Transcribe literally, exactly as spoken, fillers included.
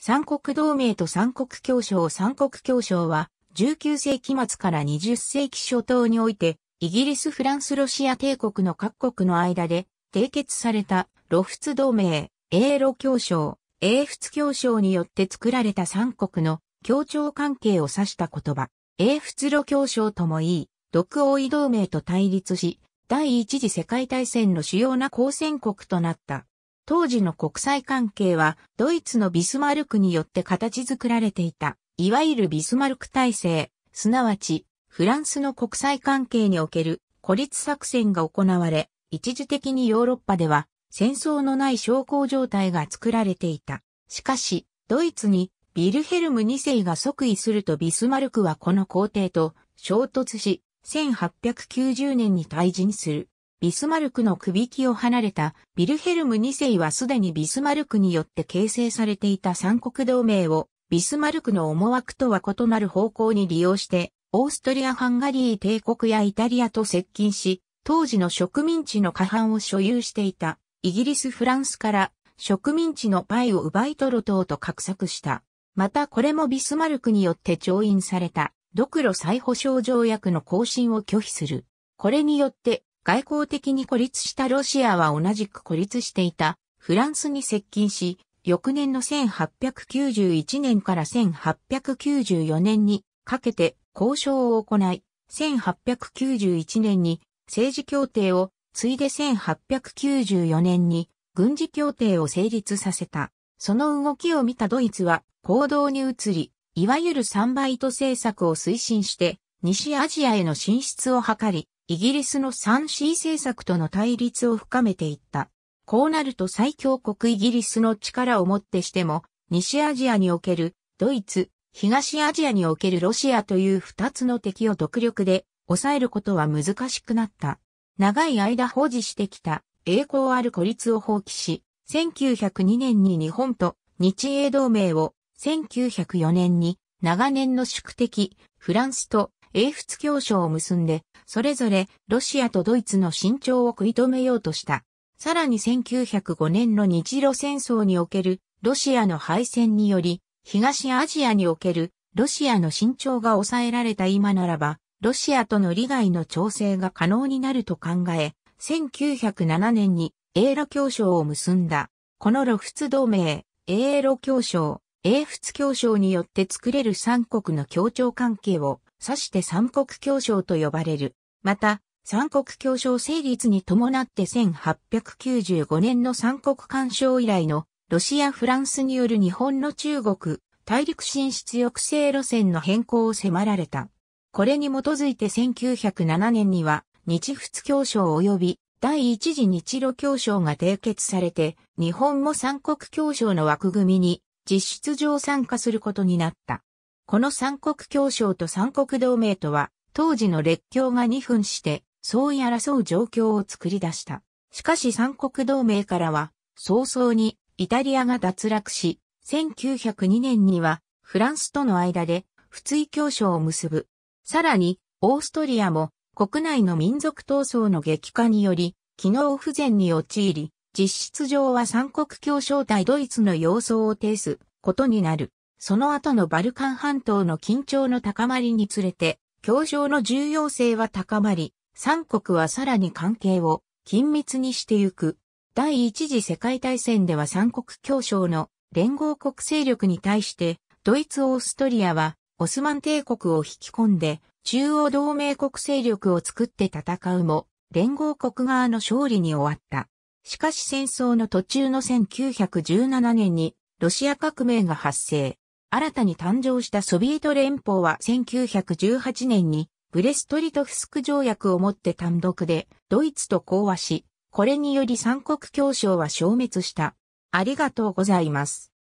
三国同盟と三国協商。三国協商はじゅうきゅうせいきまつからにじゅっせいきしょとうにおいてイギリス・フランス・ロシア帝国の各国の間で締結された露仏同盟、英露協商、英仏協商によって作られた三国の協調関係を指した言葉。英仏露協商とも言い、独王位同盟と対立し、第一次世界大戦の主要な交戦国となった。当時の国際関係はドイツのビスマルクによって形作られていた、いわゆるビスマルク体制、すなわちフランスの国際関係における孤立作戦が行われ、一時的にヨーロッパでは戦争のない小康状態が作られていた。しかし、ドイツにヴィルヘルムにせいが即位するとビスマルクはこの皇帝と衝突し、せんはっぴゃくきゅうじゅうねんに退陣する。ビスマルクの首引きを離れたヴィルヘルムにせいはすでにビスマルクによって形成されていた三国同盟をビスマルクの思惑とは異なる方向に利用してオーストリア・ハンガリー帝国やイタリアと接近し、当時の植民地の過半を所有していたイギリス・フランスから植民地のパイを奪い取ろうと画策した。またこれもビスマルクによって調印された独露再保証条約の更新を拒否する。これによって外交的に孤立したロシアは同じく孤立していたフランスに接近し、翌年のせんはっぴゃくきゅうじゅういちねんからせんはっぴゃくきゅうじゅうよねんにかけて交渉を行い、せんはっぴゃくきゅうじゅういちねんに政治協定を、ついでせんはっぴゃくきゅうじゅうよねんに軍事協定を成立させた。その動きを見たドイツは行動に移り、いわゆるサンバイト政策を推進して、西アジアへの進出を図り、イギリスの スリーシー 政策との対立を深めていった。こうなると最強国イギリスの力をもってしても、西アジアにおけるドイツ、東アジアにおけるロシアという二つの敵を独力で抑えることは難しくなった。長い間保持してきた栄光ある孤立を放棄し、せんきゅうひゃくにねんに日本と日英同盟を、せんきゅうひゃくよねんに長年の宿敵、フランスと英仏協商を結んで、それぞれロシアとドイツの伸長を食い止めようとした。さらにせんきゅうひゃくごねんの日露戦争におけるロシアの敗戦により、東アジアにおけるロシアの伸長が抑えられた今ならば、ロシアとの利害の調整が可能になると考え、せんきゅうひゃくななねんに英露協商を結んだ。この露仏同盟、英露協商、英仏協商によって作れる三国の協調関係を、指して三国協商と呼ばれる。また、三国協商成立に伴ってせんはっぴゃくきゅうじゅうごねんの三国干渉以来のロシア・フランスによる日本の中国、大陸進出抑制路線の変更を迫られた。これに基づいてせんきゅうひゃくななねんには日仏協商及び第一次日露協商が締結されて、日本も三国協商の枠組みに実質上参加することになった。この三国協商と三国同盟とは、当時の列強が二分して、相違争う状況を作り出した。しかし三国同盟からは、早々にイタリアが脱落し、せんきゅうひゃくにねんにはフランスとの間で仏意協商を結ぶ。さらに、オーストリアも国内の民族闘争の激化により、機能不全に陥り、実質上は三国協商対ドイツの様相を呈すことになる。その後のバルカン半島の緊張の高まりにつれて、協商の重要性は高まり、三国はさらに関係を緊密にしてゆく。第一次世界大戦では三国協商の連合国勢力に対して、ドイツ・オーストリアはオスマン帝国を引き込んで、中央同盟国勢力を作って戦うも、連合国側の勝利に終わった。しかし戦争の途中のせんきゅうひゃくじゅうななねんに、ロシア革命が発生。新たに誕生したソビエト連邦はせんきゅうひゃくじゅうはちねんにブレストリトフスク条約をもって単独でドイツと講和し、これにより三国協商は消滅した。ありがとうございます。